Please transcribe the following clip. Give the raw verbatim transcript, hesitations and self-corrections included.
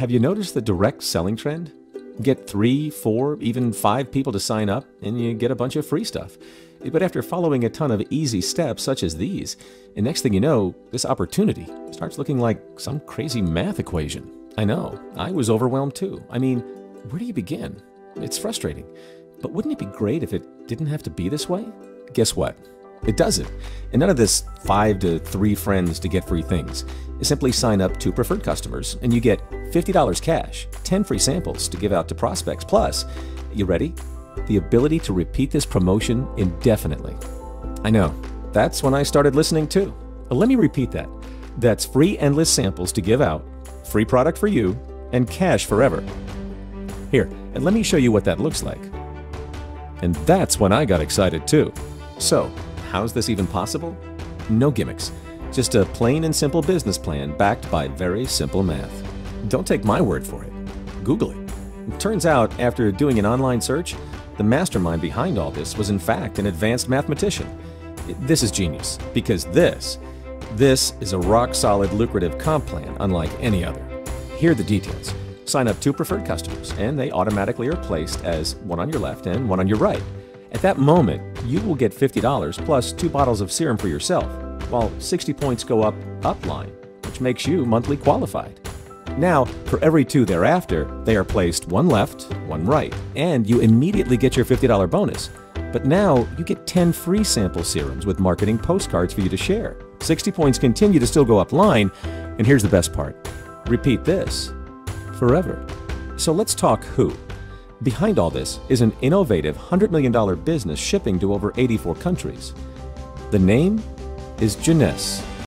Have you noticed the direct selling trend? Get three, four, even five people to sign up, and you get a bunch of free stuff. But after following a ton of easy steps such as these, the next thing you know, this opportunity starts looking like some crazy math equation. I know, I was overwhelmed too. I mean, where do you begin? It's frustrating. But wouldn't it be great if it didn't have to be this way? Guess what? It doesn't. And none of this five to three friends to get free things. Simply sign up to preferred customers and you get fifty dollars cash, ten free samples to give out to prospects. Plus, you ready? The ability to repeat this promotion indefinitely. I know, that's when I started listening too. But let me repeat that. That's free endless samples to give out, free product for you, and cash forever. Here, and let me show you what that looks like. And that's when I got excited too. So, how's this even possible? No gimmicks, just a plain and simple business plan backed by very simple math. Don't take my word for it, Google it. It turns out, after doing an online search, the mastermind behind all this was in fact an advanced mathematician. This is genius, because this, this is a rock-solid lucrative comp plan unlike any other. Here are the details. Sign up two preferred customers, and they automatically are placed as one on your left and one on your right. At that moment, you will get fifty dollars plus two bottles of serum for yourself, while sixty points go up upline, which makes you monthly qualified. Now, for every two thereafter, they are placed one left, one right, and you immediately get your fifty dollar bonus. But now, you get ten free sample serums with marketing postcards for you to share. sixty points continue to still go upline, and here's the best part. Repeat this forever. So let's talk who. Behind all this is an innovative one hundred million dollar business shipping to over eighty-four countries. The name is Jeunesse